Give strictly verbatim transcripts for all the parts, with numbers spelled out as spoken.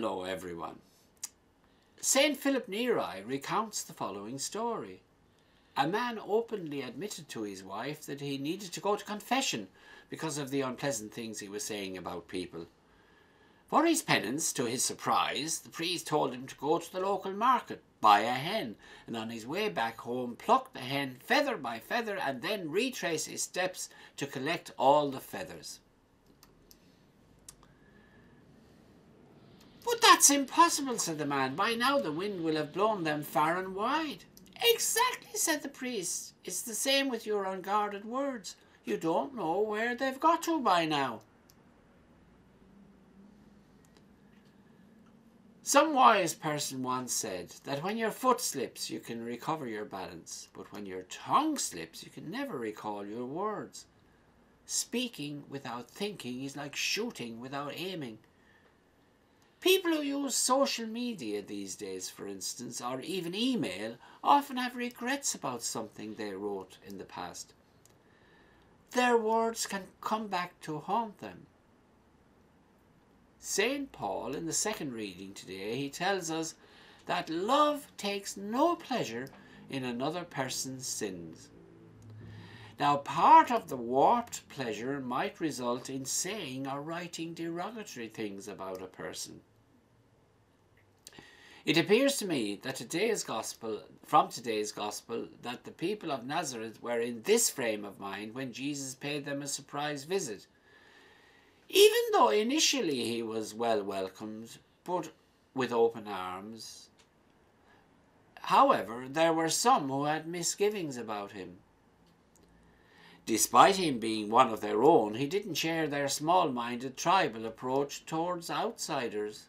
Hello everyone. Saint Philip Neri recounts the following story. A man openly admitted to his wife that he needed to go to confession because of the unpleasant things he was saying about people. For his penance, to his surprise, the priest told him to go to the local market, buy a hen, and on his way back home pluck the hen feather by feather and then retrace his steps to collect all the feathers. "But that's impossible," said the man. "By now the wind will have blown them far and wide." "Exactly," said the priest. "It's the same with your unguarded words. You don't know where they've got to by now." Some wise person once said that when your foot slips, you can recover your balance, but when your tongue slips, you can never recall your words. Speaking without thinking is like shooting without aiming. People who use social media these days, for instance, or even email, often have regrets about something they wrote in the past. Their words can come back to haunt them. Saint Paul, in the second reading today, he tells us that love takes no pleasure in another person's sins. Now, part of the warped pleasure might result in saying or writing derogatory things about a person. It appears to me that today's gospel, from today's gospel, that the people of Nazareth were in this frame of mind when Jesus paid them a surprise visit. Even though initially he was well welcomed, but with open arms, however, there were some who had misgivings about him. Despite him being one of their own, he didn't share their small-minded tribal approach towards outsiders.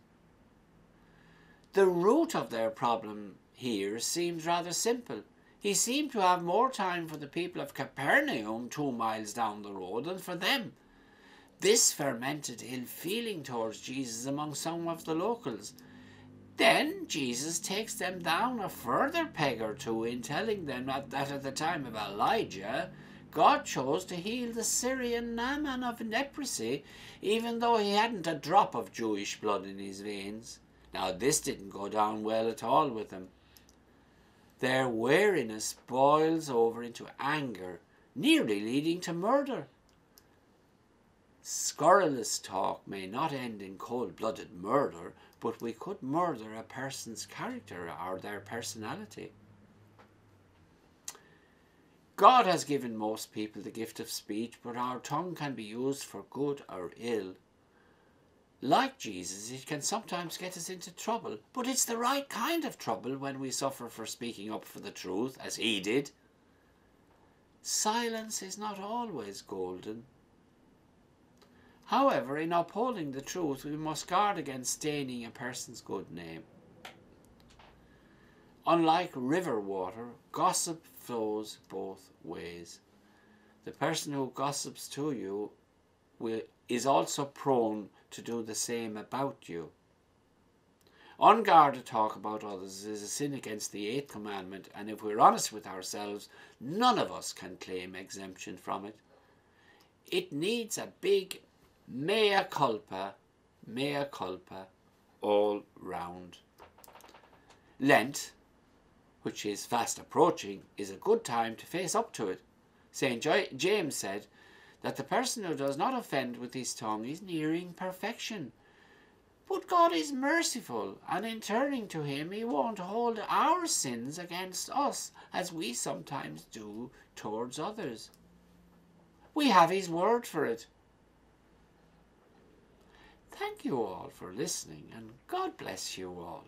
The root of their problem here seems rather simple. He seemed to have more time for the people of Capernaum two miles down the road than for them. This fermented ill-feeling towards Jesus among some of the locals. Then Jesus takes them down a further peg or two in telling them that at the time of Elijah, God chose to heal the Syrian Naaman of leprosy, even though he hadn't a drop of Jewish blood in his veins. Now, this didn't go down well at all with them. Their wariness boils over into anger, nearly leading to murder. Scurrilous talk may not end in cold-blooded murder, but we could murder a person's character or their personality. God has given most people the gift of speech, but our tongue can be used for good or ill. Like Jesus, it can sometimes get us into trouble, but it's the right kind of trouble when we suffer for speaking up for the truth, as he did. Silence is not always golden. However, in upholding the truth, we must guard against staining a person's good name. Unlike river water, gossip flows both ways. The person who gossips to you will, is also prone to do the same about you. Unguarded talk about others is a sin against the eighth commandment, and if we're honest with ourselves, none of us can claim exemption from it. It needs a big mea culpa, mea culpa, all round. Lent, which is fast approaching, is a good time to face up to it. Saint James said that the person who does not offend with his tongue is nearing perfection. But God is merciful, and in turning to him, he won't hold our sins against us, as we sometimes do towards others. We have his word for it. Thank you all for listening, and God bless you all.